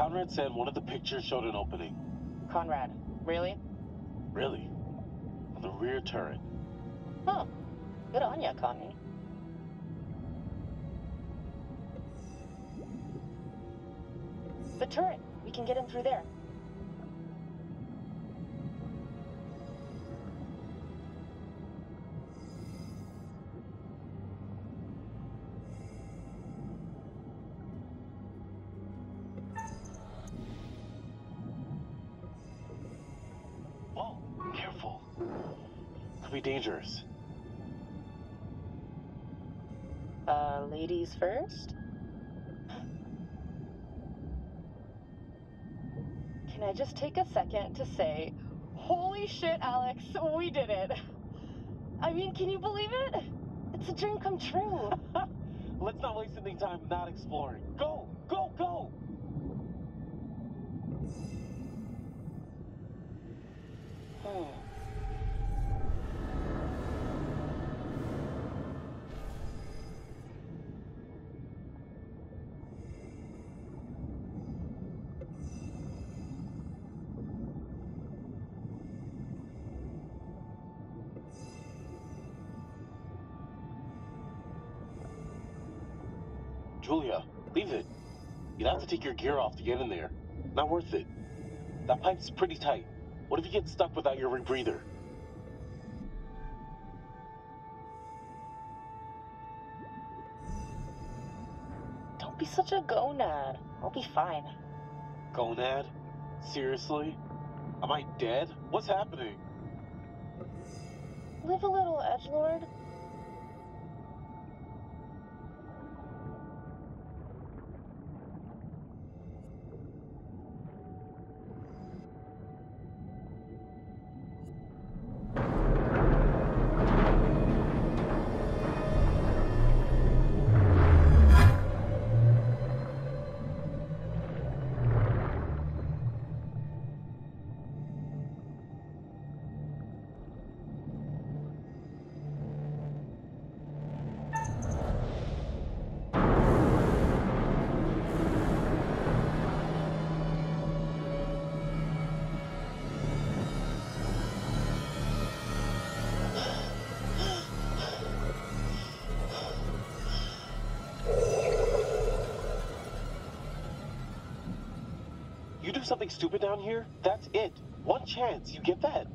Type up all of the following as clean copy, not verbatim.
Conrad said one of the pictures showed an opening. Conrad, really? Really. On the rear turret. Huh. Good on ya, Connie. The turret. We can get in through there. Dangerous. Ladies first? Can I just take a second to say, holy shit, Alex, we did it. I mean, can you believe it? It's a dream come true. Let's not waste any time not exploring. Go, go, go! Julia, leave it. You'd have to take your gear off to get in there. Not worth it. That pipe's pretty tight. What if you get stuck without your rebreather? Don't be such a gonad. I'll be fine. Gonad? Seriously? Am I dead? What's happening? Live a little, edgelord. Something stupid down here, that's it. One chance, you get that.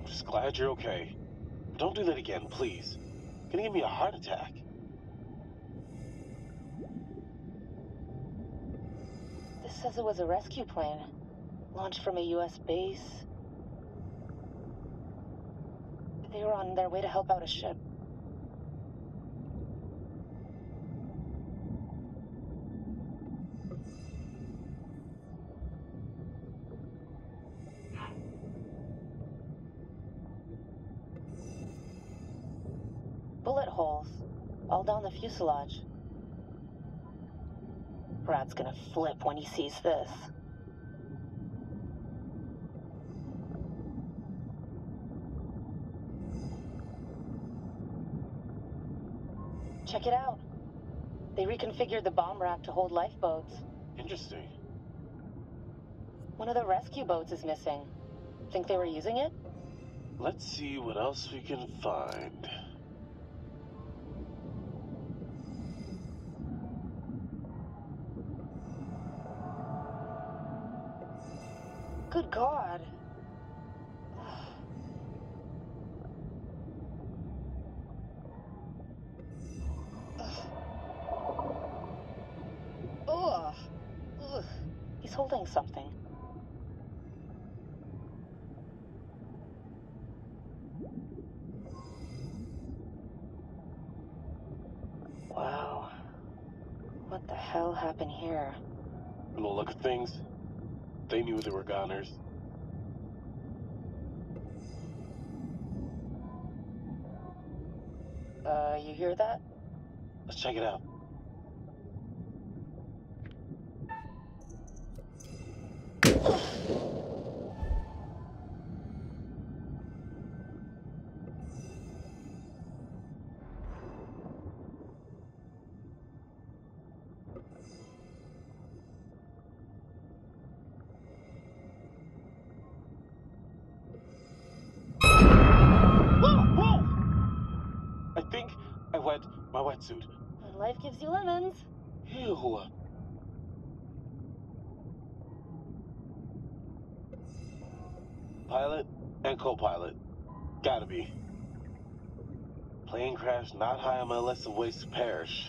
I'm just glad you're okay. But don't do that again, please. You're gonna give me a heart attack. This says it was a rescue plane, launched from a U.S. base. They were on their way to help out a ship. All down the fuselage. Brad's gonna flip when he sees this. Check it out. They reconfigured the bomb rack to hold lifeboats. Interesting. One of the rescue boats is missing. Think they were using it? Let's see what else we can find. Good God. Ugh. He's holding something. Wow. What the hell happened here? From the look of things, they knew they were goners. You hear that? Let's check it out. my wetsuit. And life gives you lemons. Ew. Pilot and co-pilot. Gotta be. Plane crash not high on my list of ways to perish.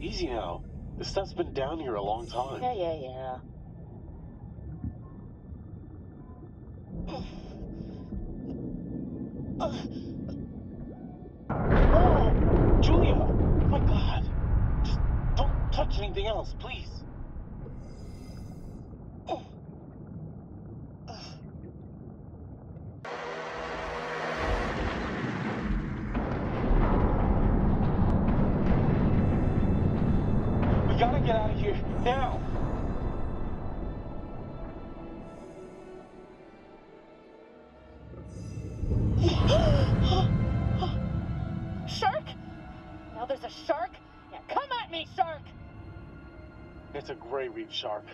Easy now. This stuff's been down here a long time. Yeah. Oh, Julia! Oh my God! Just don't touch anything else, please. We gotta get out of here now. Shark? Now there's a shark? Yeah, come at me, shark! It's a gray reef shark.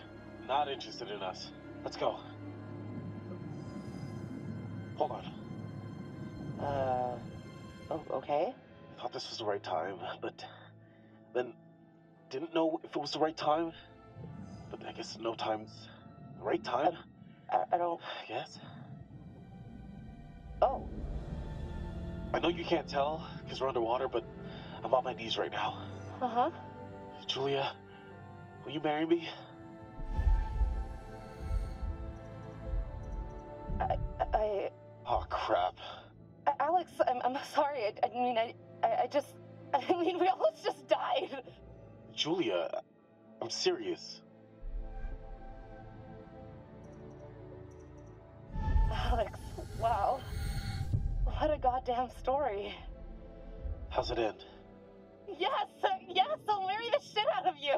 Not interested in us. Let's go. Hold on. Oh, okay. Thought this was the right time, but then didn't know if it was the right time. But I guess no time's the right time. I don't... I guess. Oh. I know you can't tell, because we're underwater, but I'm on my knees right now. Uh-huh. Julia, will you marry me? I... Oh, crap. Alex, I'm sorry. I mean, we almost just died. Julia, I'm serious. Alex, wow. What a goddamn story. How's it end? Yes, I'll marry the shit out of you.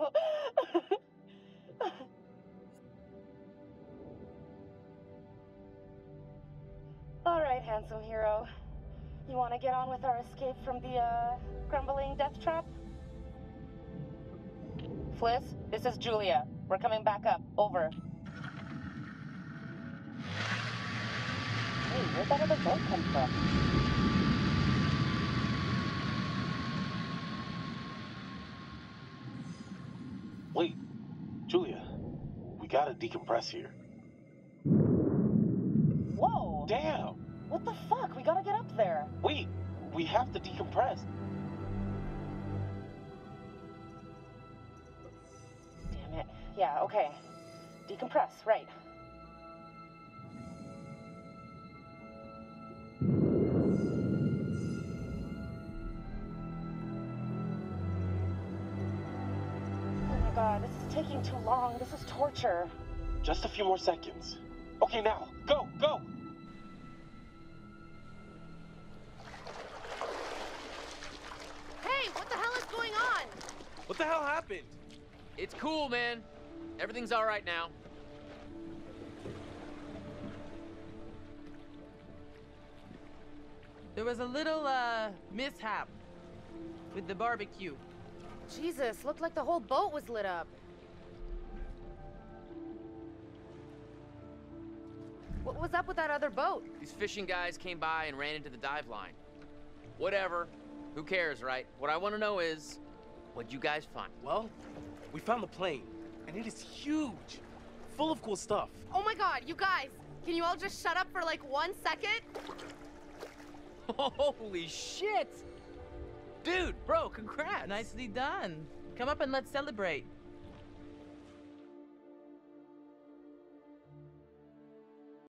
All right, handsome hero. You want to get on with our escape from the, crumbling death trap? Fliss, this is Julia. We're coming back up. Over. Hey, where'd that other boat come from? Wait, Julia, we gotta decompress here. Whoa! Damn! What the fuck? We gotta get up there. Wait, we have to decompress. Damn it. Yeah, okay. Decompress, right. God, this is taking too long. This is torture. Just a few more seconds. Okay, now. Go, go! Hey, what the hell is going on? What the hell happened? It's cool, man. Everything's all right now. There was a little, mishap with the barbecue. Jesus, looked like the whole boat was lit up. What was up with that other boat? These fishing guys came by and ran into the dive line. Whatever. Who cares, right? What I want to know is, what'd you guys find? Well, we found the plane, and it is huge. Full of cool stuff. Oh my God, you guys, can you all just shut up for like 1 second? Holy shit! Dude, bro, congrats! Nicely done. Come up and let's celebrate.